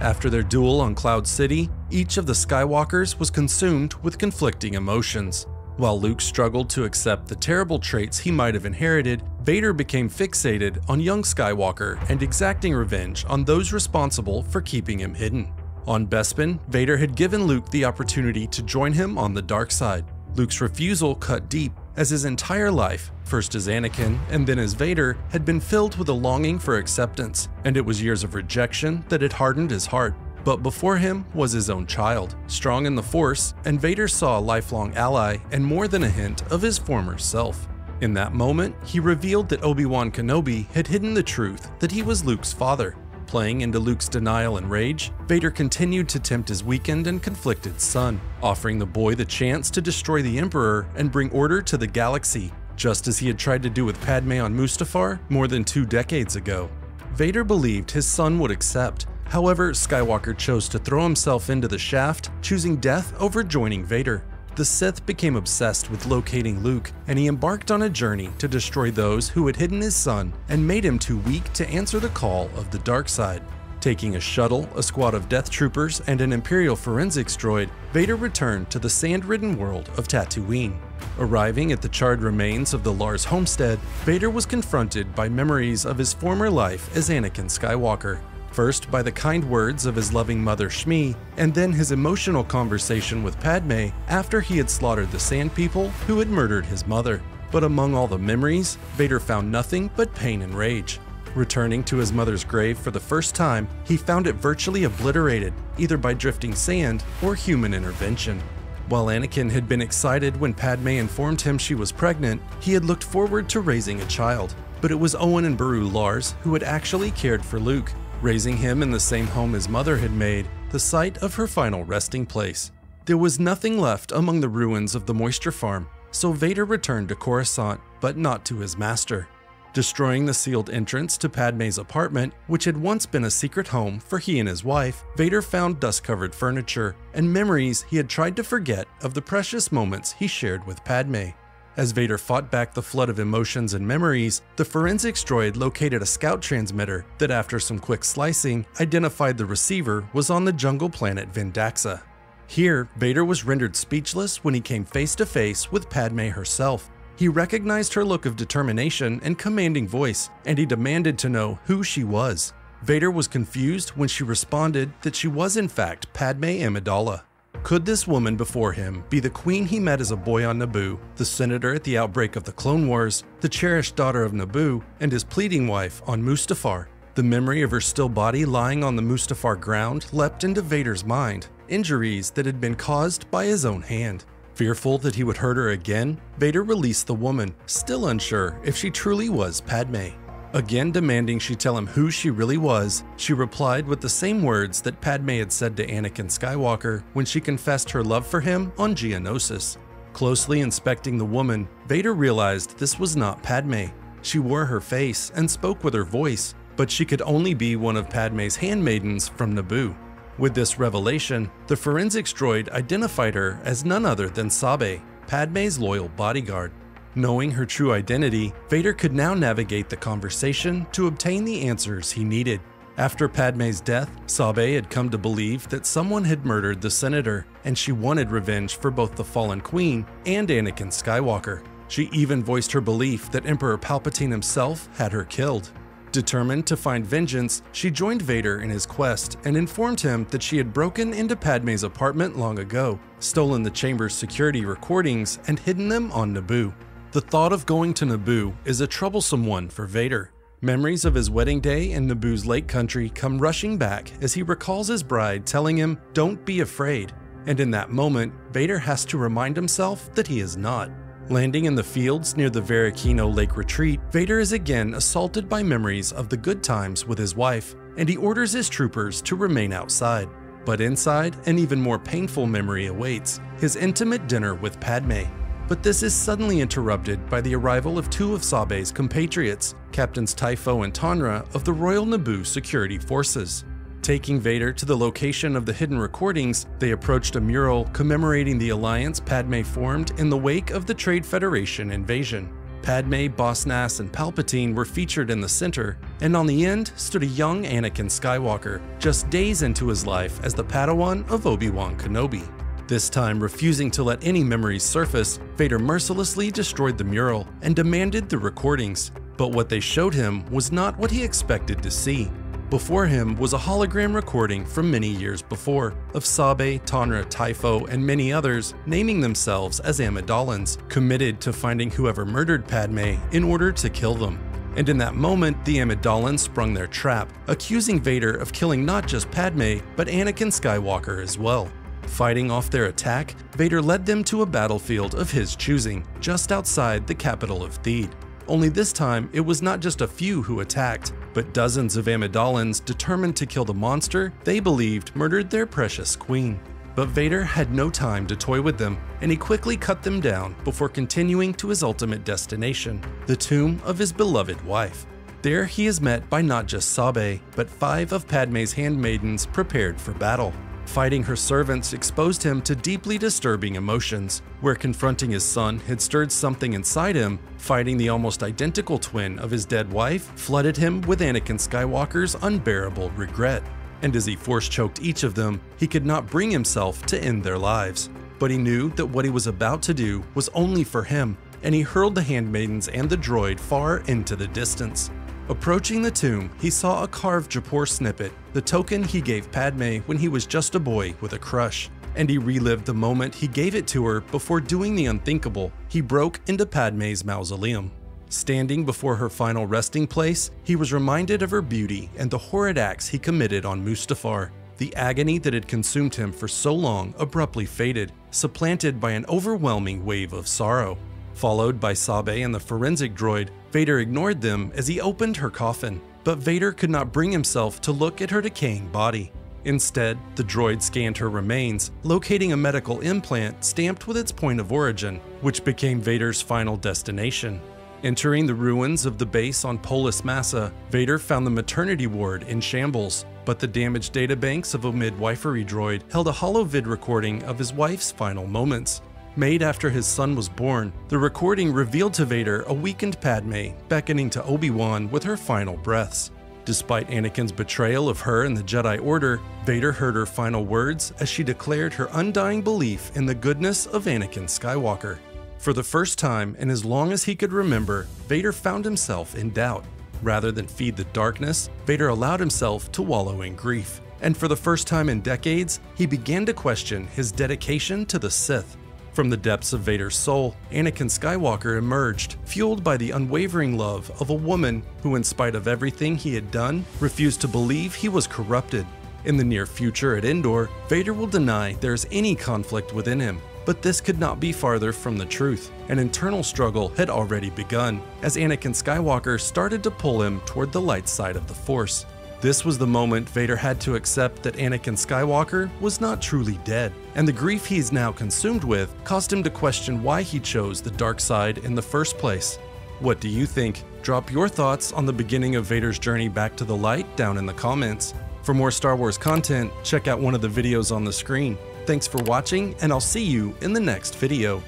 After their duel on Cloud City, each of the Skywalkers was consumed with conflicting emotions. While Luke struggled to accept the terrible traits he might have inherited, Vader became fixated on young Skywalker and exacting revenge on those responsible for keeping him hidden. On Bespin, Vader had given Luke the opportunity to join him on the dark side. Luke's refusal cut deep, as his entire life, first as Anakin and then as Vader, had been filled with a longing for acceptance, and it was years of rejection that had hardened his heart. But before him was his own child, strong in the Force, and Vader saw a lifelong ally and more than a hint of his former self. In that moment, he revealed that Obi-Wan Kenobi had hidden the truth that he was Luke's father. Playing into Luke's denial and rage, Vader continued to tempt his weakened and conflicted son, offering the boy the chance to destroy the Emperor and bring order to the galaxy, just as he had tried to do with Padmé on Mustafar more than 2 decades ago. Vader believed his son would accept. However, Skywalker chose to throw himself into the shaft, choosing death over joining Vader. The Sith became obsessed with locating Luke, and he embarked on a journey to destroy those who had hidden his son and made him too weak to answer the call of the dark side. Taking a shuttle, a squad of Death Troopers, and an Imperial forensics droid, Vader returned to the sand-ridden world of Tatooine. Arriving at the charred remains of the Lars homestead, Vader was confronted by memories of his former life as Anakin Skywalker. First by the kind words of his loving mother Shmi, and then his emotional conversation with Padme after he had slaughtered the Sand People who had murdered his mother. But among all the memories, Vader found nothing but pain and rage. Returning to his mother's grave for the first time, he found it virtually obliterated, either by drifting sand or human intervention. While Anakin had been excited when Padme informed him she was pregnant, he had looked forward to raising a child. But it was Owen and Beru Lars who had actually cared for Luke, raising him in the same home his mother had made, the site of her final resting place. There was nothing left among the ruins of the moisture farm, so Vader returned to Coruscant, but not to his master. Destroying the sealed entrance to Padmé's apartment, which had once been a secret home for he and his wife, Vader found dust-covered furniture and memories he had tried to forget of the precious moments he shared with Padmé. As Vader fought back the flood of emotions and memories, the forensics droid located a scout transmitter that, after some quick slicing, identified the receiver was on the jungle planet Vendaxa. Here, Vader was rendered speechless when he came face to face with Padmé herself. He recognized her look of determination and commanding voice, and he demanded to know who she was. Vader was confused when she responded that she was in fact Padmé Amidala. Could this woman before him be the queen he met as a boy on Naboo, the senator at the outbreak of the Clone Wars, the cherished daughter of Naboo, and his pleading wife on Mustafar? The memory of her still body lying on the Mustafar ground leapt into Vader's mind, injuries that had been caused by his own hand. Fearful that he would hurt her again, Vader released the woman, still unsure if she truly was Padmé. Again demanding she tell him who she really was, she replied with the same words that Padmé had said to Anakin Skywalker when she confessed her love for him on Geonosis. Closely inspecting the woman, Vader realized this was not Padmé. She wore her face and spoke with her voice, but she could only be one of Padmé's handmaidens from Naboo. With this revelation, the forensics droid identified her as none other than Sabé, Padmé's loyal bodyguard. Knowing her true identity, Vader could now navigate the conversation to obtain the answers he needed. After Padmé's death, Sabé had come to believe that someone had murdered the senator, and she wanted revenge for both the fallen queen and Anakin Skywalker. She even voiced her belief that Emperor Palpatine himself had her killed. Determined to find vengeance, she joined Vader in his quest and informed him that she had broken into Padmé's apartment long ago, stolen the chamber's security recordings, and hidden them on Naboo. The thought of going to Naboo is a troublesome one for Vader. Memories of his wedding day in Naboo's lake country come rushing back as he recalls his bride telling him, "Don't be afraid." And in that moment, Vader has to remind himself that he is not. Landing in the fields near the Varykino Lake Retreat, Vader is again assaulted by memories of the good times with his wife, and he orders his troopers to remain outside. But inside, an even more painful memory awaits, his intimate dinner with Padmé. But this is suddenly interrupted by the arrival of two of Sabé's compatriots, Captains Typho and Tonra of the Royal Naboo Security Forces. Taking Vader to the location of the hidden recordings, they approached a mural commemorating the alliance Padmé formed in the wake of the Trade Federation invasion. Padme, Boss Nass, and Palpatine were featured in the center, and on the end stood a young Anakin Skywalker, just days into his life as the Padawan of Obi-Wan Kenobi. This time, refusing to let any memories surface, Vader mercilessly destroyed the mural and demanded the recordings. But what they showed him was not what he expected to see. Before him was a hologram recording from many years before, of Sabé, Tonra, Typho, and many others naming themselves as Amidalans, committed to finding whoever murdered Padmé in order to kill them. And in that moment, the Amidalans sprung their trap, accusing Vader of killing not just Padmé, but Anakin Skywalker as well. Fighting off their attack, Vader led them to a battlefield of his choosing, just outside the capital of Theed. Only this time, it was not just a few who attacked, but dozens of Amidalans determined to kill the monster they believed murdered their precious queen. But Vader had no time to toy with them, and he quickly cut them down before continuing to his ultimate destination, the tomb of his beloved wife. There he is met by not just Sabé, but 5 of Padmé's handmaidens prepared for battle. Fighting her servants exposed him to deeply disturbing emotions. Where confronting his son had stirred something inside him, fighting the almost identical twin of his dead wife flooded him with Anakin Skywalker's unbearable regret. And as he force-choked each of them, he could not bring himself to end their lives. But he knew that what he was about to do was only for him, and he hurled the handmaidens and the droid far into the distance. Approaching the tomb, he saw a carved Japor snippet, the token he gave Padmé when he was just a boy with a crush. And he relived the moment he gave it to her before doing the unthinkable. He broke into Padmé's mausoleum. Standing before her final resting place, he was reminded of her beauty and the horrid acts he committed on Mustafar. The agony that had consumed him for so long abruptly faded, supplanted by an overwhelming wave of sorrow. Followed by Sabé and the forensic droid, Vader ignored them as he opened her coffin, but Vader could not bring himself to look at her decaying body. Instead, the droid scanned her remains, locating a medical implant stamped with its point of origin, which became Vader's final destination. Entering the ruins of the base on Polis Massa, Vader found the maternity ward in shambles, but the damaged databanks of a midwifery droid held a holovid recording of his wife's final moments. Made after his son was born, the recording revealed to Vader a weakened Padmé beckoning to Obi-Wan with her final breaths. Despite Anakin's betrayal of her and the Jedi Order, Vader heard her final words as she declared her undying belief in the goodness of Anakin Skywalker. For the first time, and as long as he could remember, Vader found himself in doubt. Rather than feed the darkness, Vader allowed himself to wallow in grief. And for the first time in decades, he began to question his dedication to the Sith. From the depths of Vader's soul, Anakin Skywalker emerged, fueled by the unwavering love of a woman who, in spite of everything he had done, refused to believe he was corrupted. In the near future at Endor, Vader will deny there is any conflict within him, but this could not be farther from the truth. An internal struggle had already begun, as Anakin Skywalker started to pull him toward the light side of the Force. This was the moment Vader had to accept that Anakin Skywalker was not truly dead, and the grief he is now consumed with caused him to question why he chose the dark side in the first place. What do you think? Drop your thoughts on the beginning of Vader's journey back to the light down in the comments. For more Star Wars content, check out one of the videos on the screen. Thanks for watching, and I'll see you in the next video.